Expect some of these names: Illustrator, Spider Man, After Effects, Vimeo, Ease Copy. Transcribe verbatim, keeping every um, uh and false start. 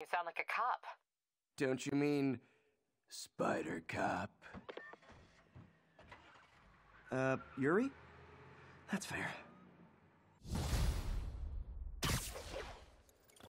You sound like a cop. Don't you mean Spider Cop? Uh, Yuri? That's fair.